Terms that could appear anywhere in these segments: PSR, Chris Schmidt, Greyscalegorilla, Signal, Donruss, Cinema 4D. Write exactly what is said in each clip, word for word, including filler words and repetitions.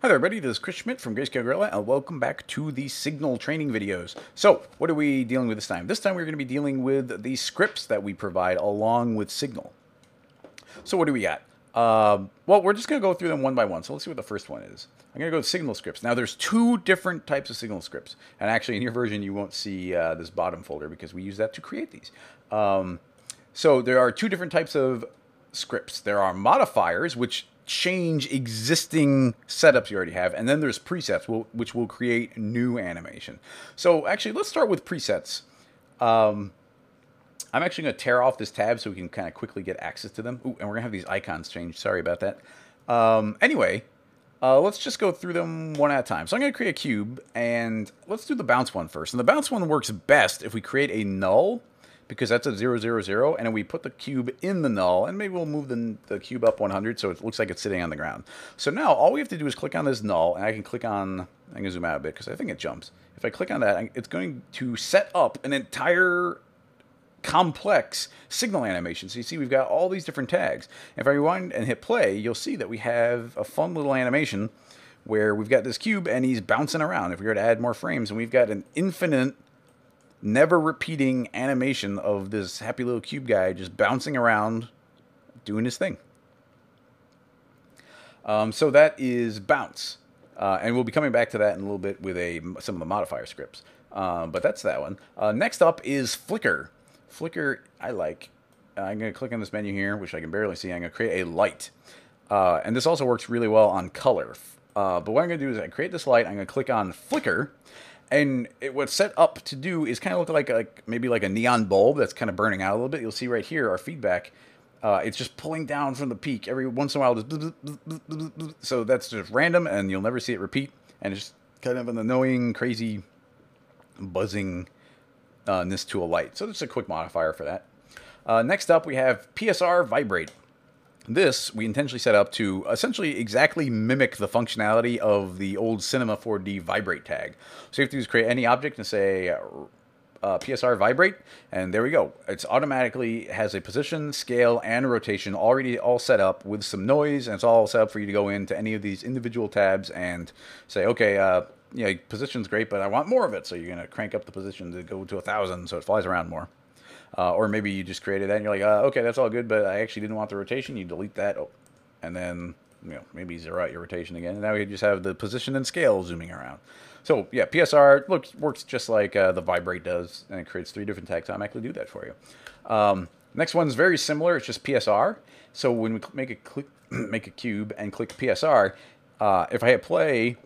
Hi there everybody, this is Chris Schmidt from Greyscalegorilla, and welcome back to the Signal training videos. So, what are we dealing with this time? This time we're going to be dealing with the scripts that we provide along with Signal. So what do we got? Uh, well, we're just going to go through them one by one, so let's see what the first one is. I'm going to go to Signal scripts. Now there's two different types of Signal scripts, and actually in your version you won't see uh, this bottom folder because we use that to create these. Um, so there are two different types of scripts. There are modifiers, which change existing setups you already have, and then there's presets will, which will create new animation. So actually let's start with presets. um, I'm actually going to tear off this tab so we can kind of quickly get access to them. Ooh, and we're gonna have these icons changed, sorry about that. Um, anyway, uh, let's just go through them one at a time. So I'm gonna create a cube, and let's do the bounce one first. And the bounce one works best if we create a null, because that's a zero, zero, zero, and we put the cube in the null, and maybe we'll move the, the cube up one hundred so it looks like it's sitting on the ground. So now all we have to do is click on this null, and I can click on, I'm gonna zoom out a bit because I think it jumps. If I click on that, it's going to set up an entire complex Signal animation. So you see we've got all these different tags. If I rewind and hit play, you'll see that we have a fun little animation where we've got this cube and he's bouncing around. If we were to add more frames, and we've got an infinite, never repeating animation of this happy little cube guy just bouncing around doing his thing. Um, so that is bounce. Uh, and we'll be coming back to that in a little bit with a, some of the modifier scripts. Uh, but that's that one. Uh, next up is flicker. Flicker I like. Uh, I'm going to click on this menu here, which I can barely see. I'm going to create a light. Uh, and this also works really well on color. Uh, but what I'm going to do is I create this light. I'm going to click on flicker. And it, what's set up to do is kind of look like, like maybe like a neon bulb that's kind of burning out a little bit. You'll see right here our feedback. Uh, it's just pulling down from the peak every once in a while. Just bzz, bzz, bzz, bzz, bzz. So that's just random, and you'll never see it repeat. And it's just kind of an annoying, crazy, buzzing uh, ness to a light. So that's a quick modifier for that. Uh, next up, we have P S R Vibrate. This we intentionally set up to essentially exactly mimic the functionality of the old Cinema four D vibrate tag. So you have to just create any object and say uh, P S R vibrate, and there we go. It's automatically has a position, scale, and rotation already all set up with some noise, and it's all set up for you to go into any of these individual tabs and say, okay, uh, yeah, position's great, but I want more of it. So you're gonna crank up the position to go to a thousand so it flies around more. Uh, or maybe you just created that and you're like, uh, okay, that's all good, but I actually didn't want the rotation. You delete that, oh, and then you know maybe zero out your rotation again. And now we just have the position and scale zooming around. So yeah, P S R looks works just like uh, the vibrate does, and it creates three different tags. I'm actually do that for you. Um, next one's very similar. It's just P S R. So when we make a click, make a cube and click P S R, uh, if I hit play,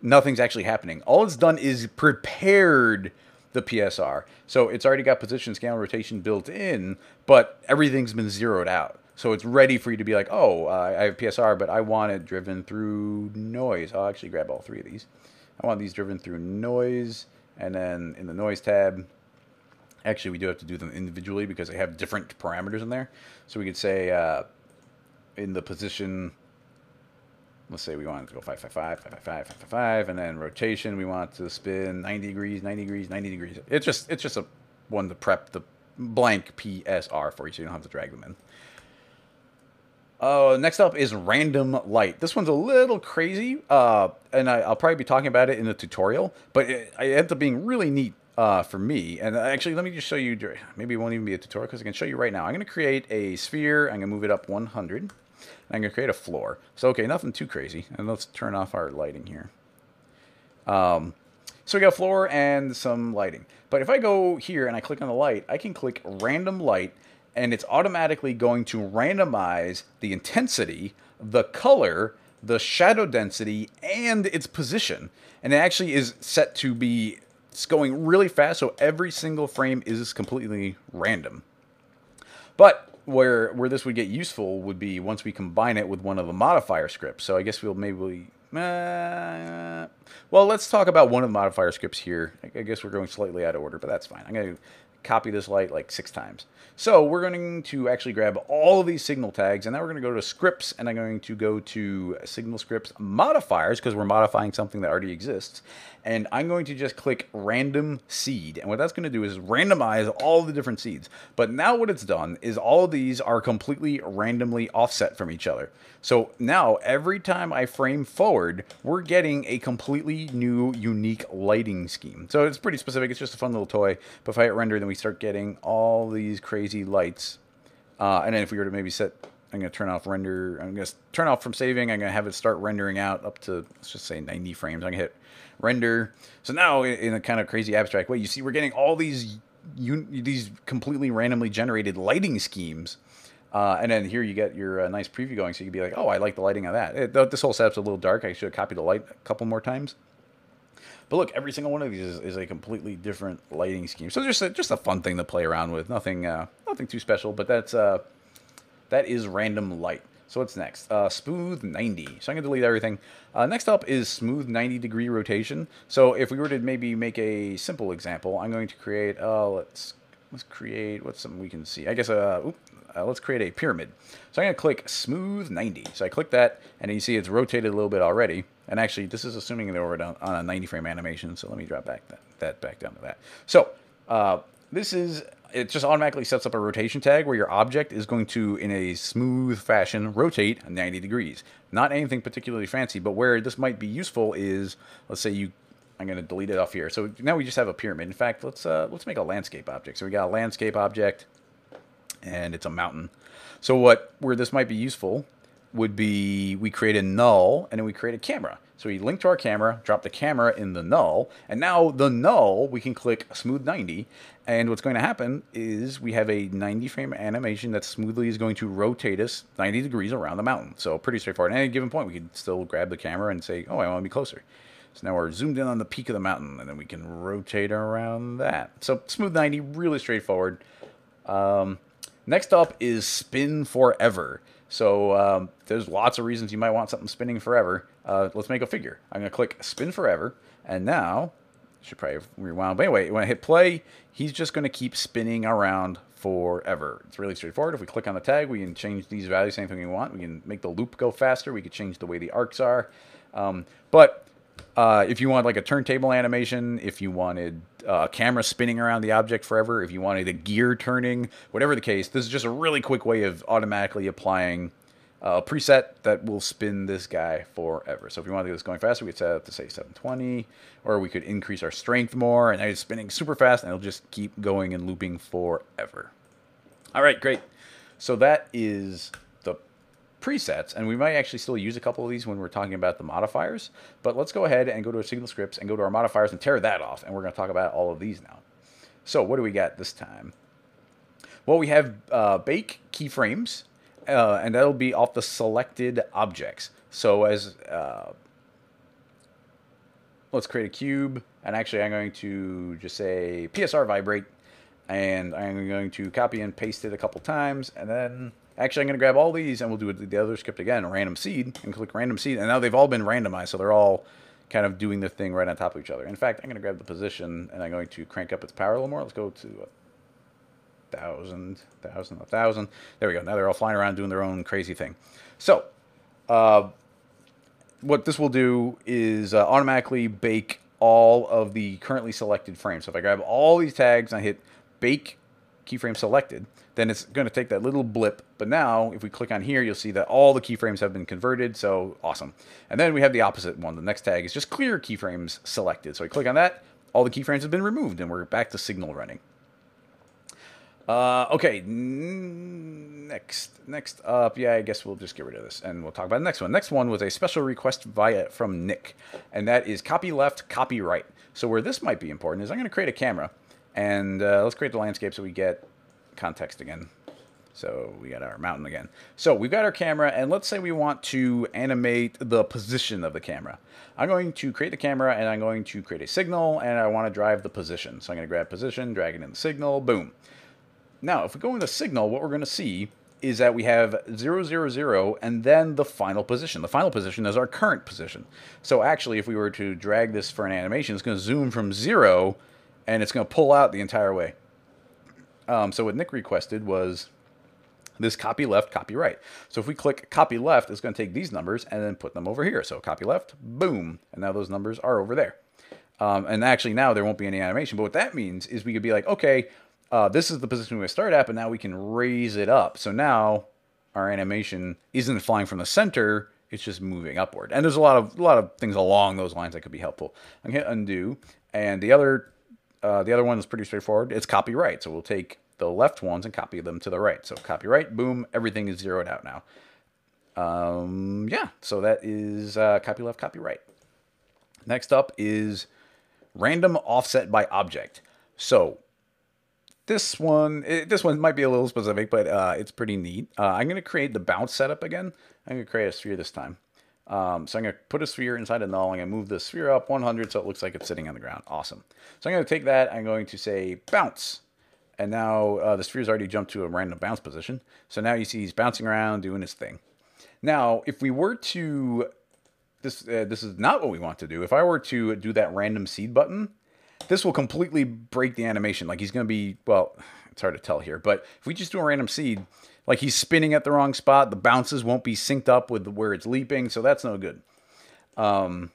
nothing's actually happening. All it's done is prepared the P S R. So it's already got position, scale, and rotation built in, but everything's been zeroed out. So it's ready for you to be like, oh, uh, I have P S R, but I want it driven through noise. I'll actually grab all three of these. I want these driven through noise, and then in the noise tab, actually we do have to do them individually because they have different parameters in there. So we could say uh, in the position, let's say we want it to go five, five, five, five, five, five, five, five, and then rotation, we want to spin ninety degrees, ninety degrees, ninety degrees. It's just it's just a one to prep the blank P S R for you so you don't have to drag them in. Uh, next up is random light. This one's a little crazy, uh, and I, I'll probably be talking about it in the tutorial, but it, it ends up being really neat uh, for me. And actually, let me just show you, maybe it won't even be a tutorial because I can show you right now. I'm going to create a sphere. I'm going to move it up one hundred. I'm going to create a floor. So, okay, nothing too crazy. And let's turn off our lighting here. Um, so we got a floor and some lighting. But if I go here and I click on the light, I can click random light, and it's automatically going to randomize the intensity, the color, the shadow density, and its position. And it actually is set to be, it's going really fast, so every single frame is completely random. But Where, where this would get useful would be once we combine it with one of the modifier scripts. So I guess we'll maybe... Uh, well, let's talk about one of the modifier scripts here. I guess we're going slightly out of order, but that's fine. I'm going to copy this light like six times. So we're going to actually grab all of these signal tags, and then we're going to go to scripts, and I'm going to go to signal scripts modifiers, because we're modifying something that already exists. And I'm going to just click random seed. And what that's going to do is randomize all the different seeds. But now what it's done is all of these are completely randomly offset from each other. So now every time I frame forward, we're getting a completely new, unique lighting scheme. So it's pretty specific. It's just a fun little toy. But if I hit render, then we start getting all these crazy lights. Uh, and then if we were to maybe set... I'm going to turn off render. I'm going to turn off from saving. I'm going to have it start rendering out up to, let's just say, ninety frames. I'm going to hit render. So now, in a kind of crazy abstract way, you see we're getting all these you, these completely randomly generated lighting schemes. Uh, and then here you get your uh, nice preview going. So you can be like, oh, I like the lighting on that. It, this whole setup's a little dark. I should have copied the light a couple more times. But look, every single one of these is, is a completely different lighting scheme. So just a, just a fun thing to play around with. Nothing, uh, nothing too special, but that's... Uh, That is random light. So what's next? Uh, smooth ninety. So I'm going to delete everything. Uh, next up is smooth ninety degree rotation. So if we were to maybe make a simple example, I'm going to create, uh, let's, let's create, what's something we can see? I guess, uh, oops, uh, let's create a pyramid. So I'm going to click smooth ninety. So I click that, and you see it's rotated a little bit already. And actually, this is assuming that we're down on a ninety frame animation. So let me drop back that, that back down to that. So uh, this is... It just automatically sets up a rotation tag where your object is going to, in a smooth fashion, rotate ninety degrees. Not anything particularly fancy, but where this might be useful is, let's say you, I'm going to delete it off here. So now we just have a pyramid. In fact, let's uh, let's make a landscape object. So we got a landscape object, and it's a mountain. So what where this might be useful would be we create a null, and then we create a camera. So we link to our camera, drop the camera in the null, and now the null, we can click smooth ninety, and what's going to happen is we have a ninety frame animation that smoothly is going to rotate us ninety degrees around the mountain. So pretty straightforward. At any given point, we can still grab the camera and say, oh, I want to be closer. So now we're zoomed in on the peak of the mountain, and then we can rotate around that. So smooth ninety, really straightforward. Um, next up is spin forever. So um, there's lots of reasons you might want something spinning forever. Uh, let's make a figure. I'm going to click spin forever. And now, should probably rewind. But anyway, when I hit play, he's just going to keep spinning around forever. It's really straightforward. If we click on the tag, we can change these values, anything we want. We can make the loop go faster. We could change the way the arcs are. Um, but uh, if you want like a turntable animation, if you wanted uh, a camera spinning around the object forever, if you wanted a gear turning, whatever the case, this is just a really quick way of automatically applying a preset that will spin this guy forever. So if we want to get this going faster, we could set it to say seven twenty, or we could increase our strength more, and now it's spinning super fast, and it'll just keep going and looping forever. All right, great. So that is the presets, and we might actually still use a couple of these when we're talking about the modifiers, but let's go ahead and go to our signal scripts and go to our modifiers and tear that off, and we're going to talk about all of these now. So what do we got this time? Well, we have uh, bake keyframes, Uh, and that'll be off the selected objects. So as uh, let's create a cube, and actually I'm going to just say P S R vibrate, and I'm going to copy and paste it a couple times, and then actually I'm going to grab all these, and we'll do it the other script again, random seed, and click random seed, and now they've all been randomized, so they're all kind of doing their thing right on top of each other. In fact, I'm going to grab the position, and I'm going to crank up its power a little more. Let's go to uh, thousand, thousand, a thousand. There we go. Now they're all flying around doing their own crazy thing. So uh, what this will do is uh, automatically bake all of the currently selected frames. So if I grab all these tags and I hit bake keyframe selected, then it's going to take that little blip. But now if we click on here, you'll see that all the keyframes have been converted. So awesome. And then we have the opposite one. The next tag is just clear keyframes selected. So I click on that. All the keyframes have been removed, and we're back to signal running. Uh, okay, next, next up, yeah, I guess we'll just get rid of this, and we'll talk about the next one. Next one was a special request via from Nick, and that is copy left, copy right. So where this might be important is I'm going to create a camera, and uh, let's create the landscape so we get context again. So we got our mountain again. So we've got our camera, and let's say we want to animate the position of the camera. I'm going to create the camera, and I'm going to create a signal, and I want to drive the position. So I'm going to grab position, drag it in the signal, boom. Now, if we go into signal, what we're going to see is that we have zero, zero, zero, and then the final position. The final position is our current position. So actually, if we were to drag this for an animation, it's going to zoom from zero, and it's going to pull out the entire way. Um, so what Nick requested was this copy left, copy right. So if we click copy left, it's going to take these numbers and then put them over here. So copy left, boom. And now those numbers are over there. Um, and actually now there won't be any animation. But what that means is we could be like, okay, uh, this is the position we start at, but now we can raise it up. So now our animation isn't flying from the center. It's just moving upward. And there's a lot of a lot of things along those lines that could be helpful. I'm going to hit undo. And the other, uh, the other one is pretty straightforward. It's copyright. So we'll take the left ones and copy them to the right. So copyright, boom, everything is zeroed out now. Um, yeah, so that is uh, copy left, copy right. Next up is random offset by object. So this one, it, this one might be a little specific, but uh, it's pretty neat. Uh, I'm going to create the bounce setup again. I'm going to create a sphere this time. Um, so I'm going to put a sphere inside a null. I'm going to move the sphere up one hundred so it looks like it's sitting on the ground. Awesome. So I'm going to take that. I'm going to say bounce. And now uh, the sphere's already jumped to a random bounce position. So now you see he's bouncing around doing his thing. Now, if we were to... This, uh, this is not what we want to do. If I were to do that random seed button, this will completely break the animation. Like he's going to be... Well, it's hard to tell here. But if we just do a random seed... Like he's spinning at the wrong spot. The bounces won't be synced up with where it's leaping, so that's no good. Um,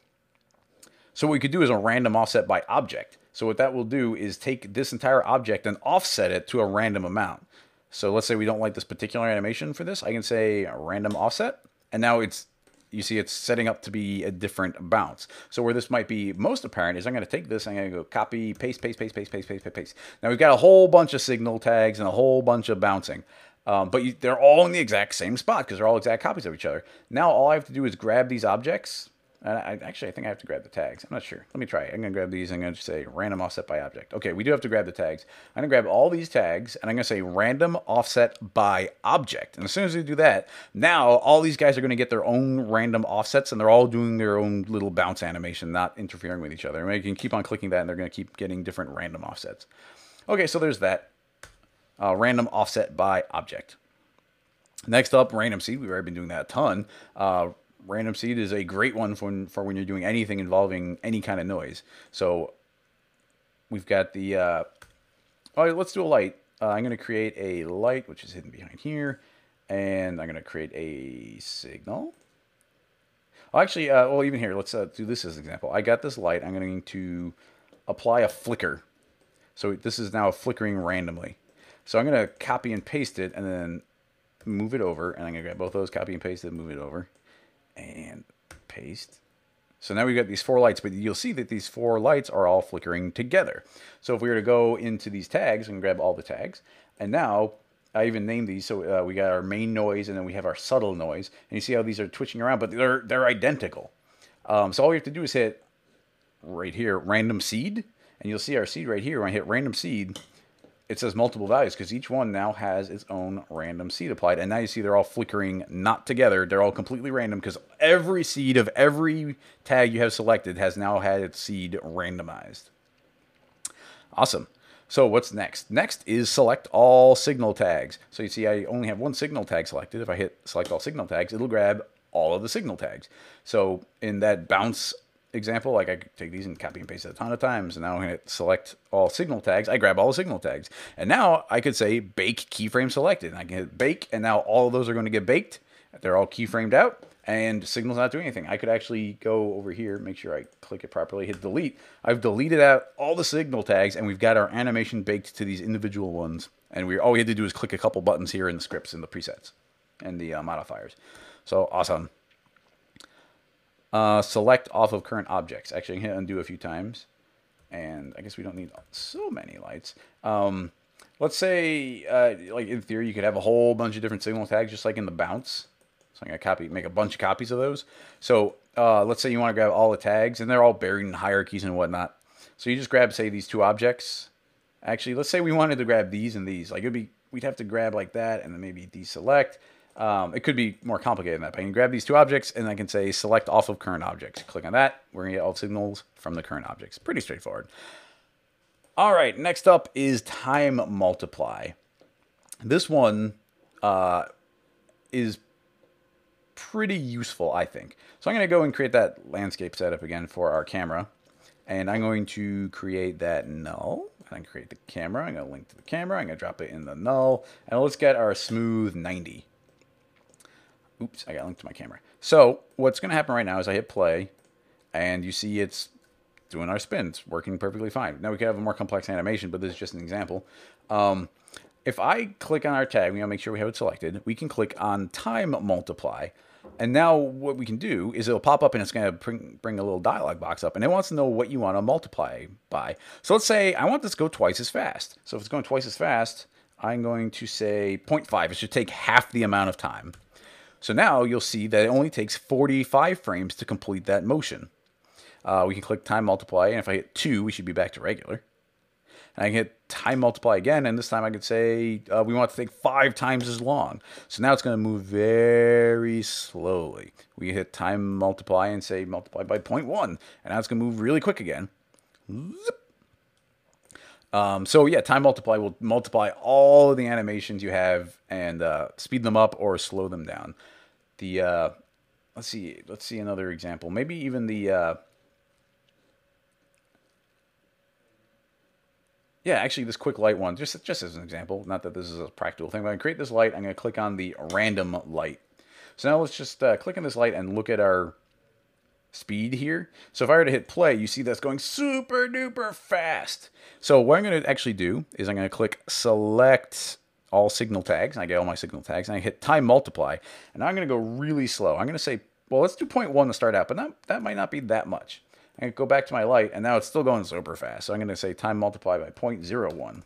so what we could do is a random offset by object. So what that will do is take this entire object and offset it to a random amount. So let's say we don't like this particular animation for this. I can say a random offset, and now it's you see it's setting up to be a different bounce. So where this might be most apparent is I'm going to take this, I'm going to go copy, paste, paste, paste, paste, paste, paste, paste, paste. Now we've got a whole bunch of signal tags and a whole bunch of bouncing. Um, but you, they're all in the exact same spot because they're all exact copies of each other. Now all I have to do is grab these objects. And I, actually, I think I have to grab the tags. I'm not sure. Let me try it. I'm going to grab these. I'm going to say random offset by object. Okay, we do have to grab the tags. I'm going to grab all these tags, and I'm going to say random offset by object. And as soon as we do that, now all these guys are going to get their own random offsets, and they're all doing their own little bounce animation, not interfering with each other. And we can keep on clicking that, and they're going to keep getting different random offsets. Okay, so there's that. Uh, random offset by object. Next up, random seed. We've already been doing that a ton. Uh, random seed is a great one for when, for when you're doing anything involving any kind of noise. So we've got the... Uh, all right, let's do a light. Uh, I'm going to create a light, which is hidden behind here. And I'm going to create a signal. Oh, actually, uh, well, even here, let's uh, do this as an example. I got this light. I'm going to apply a flicker. So this is now flickering randomly. So I'm going to copy and paste it and then move it over. And I'm going to grab both those, copy and paste it, move it over, and paste. So now we've got these four lights, but you'll see that these four lights are all flickering together. So if we were to go into these tags and grab all the tags, and now I even named these. So uh, we got our main noise, and then we have our subtle noise. And you see how these are twitching around, but they're, they're identical. Um, so all we have to do is hit right here, random seed. And you'll see our seed right here. When I hit random seed, it says multiple values because each one now has its own random seed applied. And now you see they're all flickering, not together. They're all completely random because every seed of every tag you have selected has now had its seed randomized. Awesome. So what's next? Next is select all signal tags. So you see I only have one signal tag selected. If I hit select all signal tags, it'll grab all of the signal tags. So in that bounce example, like I could take these and copy and paste it a ton of times, and now I'm going to select all signal tags. I grab all the signal tags, and now I could say bake keyframe selected, and I can hit bake, and now all of those are going to get baked. They're all keyframed out, and signal's not doing anything. I could actually go over here, make sure I click it properly, hit delete. I've deleted out all the signal tags, and we've got our animation baked to these individual ones, and we all we had to do is click a couple buttons here in the scripts and the presets and the uh, modifiers. So awesome. Uh, select off of current objects. Actually, I can hit undo a few times. And I guess we don't need so many lights. Um, let's say, uh, like in theory, you could have a whole bunch of different signal tags, just like in the bounce. So I'm going to copy, make a bunch of copies of those. So uh, let's say you want to grab all the tags, and they're all buried in hierarchies and whatnot. So you just grab, say, these two objects. Actually, let's say we wanted to grab these and these. Like it'd be, we'd have to grab like that, and then maybe deselect. Um, it could be more complicated than that, but I can grab these two objects, and I can say select off of current objects. Click on that. We're going to get all signals from the current objects. Pretty straightforward. All right, next up is time multiply. This one uh, is pretty useful, I think. So I'm going to go and create that landscape setup again for our camera, and I'm going to create that null. and then create the camera. I'm gonna link to the camera. I'm gonna drop it in the null, and let's get our smooth ninety. Oops, I got linked to my camera. So what's gonna happen right now is I hit play, and you see it's doing our spins, working perfectly fine. Now we could have a more complex animation, but this is just an example. Um, if I click on our tag, we gotta make sure we have it selected. We can click on time multiply. And now what we can do is it'll pop up and it's going to bring, bring a little dialog box up, and it wants to know what you want to multiply by. So let's say I want this to go twice as fast. So if it's going twice as fast, I'm going to say zero point five. It should take half the amount of time. So now you'll see that it only takes forty-five frames to complete that motion. Uh, we can click time multiply, and if I hit two, we should be back to regular. And I can hit time multiply again, and this time I could say uh, we want to take five times as long. So now it's going to move very slowly. We hit time multiply and say multiply by zero point one, and now it's going to move really quick again. Um, so yeah, time multiply will multiply all of the animations you have and uh, speed them up or slow them down. The uh, let's see, let's see another example. Maybe even the uh, Yeah, actually this quick light one, just, just as an example, not that this is a practical thing, but I'm going to create this light, I'm going to click on the random light. So now let's just uh, click on this light and look at our speed here. So if I were to hit play, you see that's going super duper fast. So what I'm going to actually do is I'm going to click select all signal tags, and I get all my signal tags, and I hit time multiply, and I'm going to go really slow. I'm going to say, well, let's do zero point one to start out, but not, that might not be that much. I go back to my light, and now it's still going super fast. So I'm going to say time multiply by zero point zero one.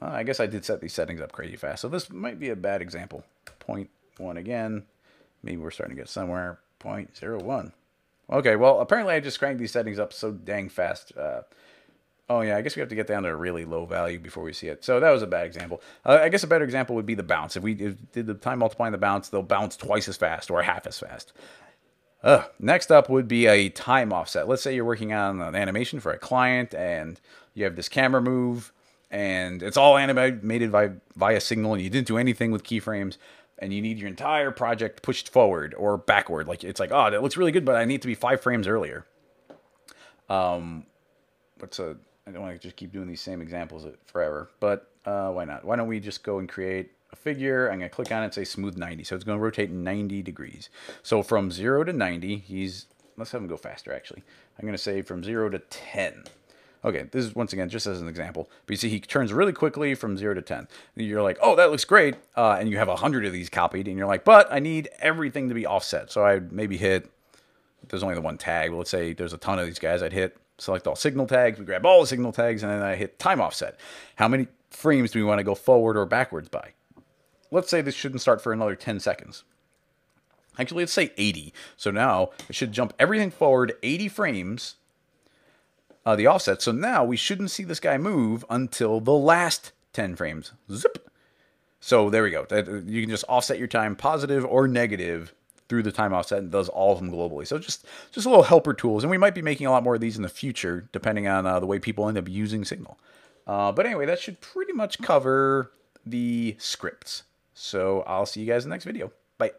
Well, I guess I did set these settings up crazy fast, so this might be a bad example. zero point one again. Maybe we're starting to get somewhere. zero point zero one. Okay, well, apparently I just cranked these settings up so dang fast. Uh, oh, yeah, I guess we have to get down to a really low value before we see it. So that was a bad example. Uh, I guess a better example would be the bounce. If we did the time multiplying the bounce, they'll bounce twice as fast or half as fast. Uh, next up would be a time offset. Let's say you're working on an animation for a client and you have this camera move and it's all animated by, via Signal and you didn't do anything with keyframes and you need your entire project pushed forward or backward. Like it's like, oh, that looks really good, but I need to be five frames earlier. Um, what's a, I don't want to just keep doing these same examples forever, but uh, why not? Why don't we just go and create a figure. I'm going to click on it and say smooth ninety. So it's going to rotate ninety degrees. So from zero to ninety, he's, let's have him go faster actually. I'm going to say from zero to ten. Okay, this is once again just as an example. But you see he turns really quickly from zero to ten. You're like, oh, that looks great. Uh, and you have one hundred of these copied and you're like, but I need everything to be offset. So I maybe hit, there's only the one tag. Well, let's say there's a ton of these guys. I'd hit select all signal tags. We grab all the signal tags and then I hit time offset. How many frames do we want to go forward or backwards by? Let's say this shouldn't start for another ten seconds. Actually, let's say eighty. So now it should jump everything forward eighty frames, uh, the offset. So now we shouldn't see this guy move until the last ten frames. Zip. So there we go. You can just offset your time positive or negative through the time offset and does all of them globally. So just, just a little helper tools. And we might be making a lot more of these in the future, depending on uh, the way people end up using Signal. Uh, but anyway, that should pretty much cover the scripts. So I'll see you guys in the next video. Bye.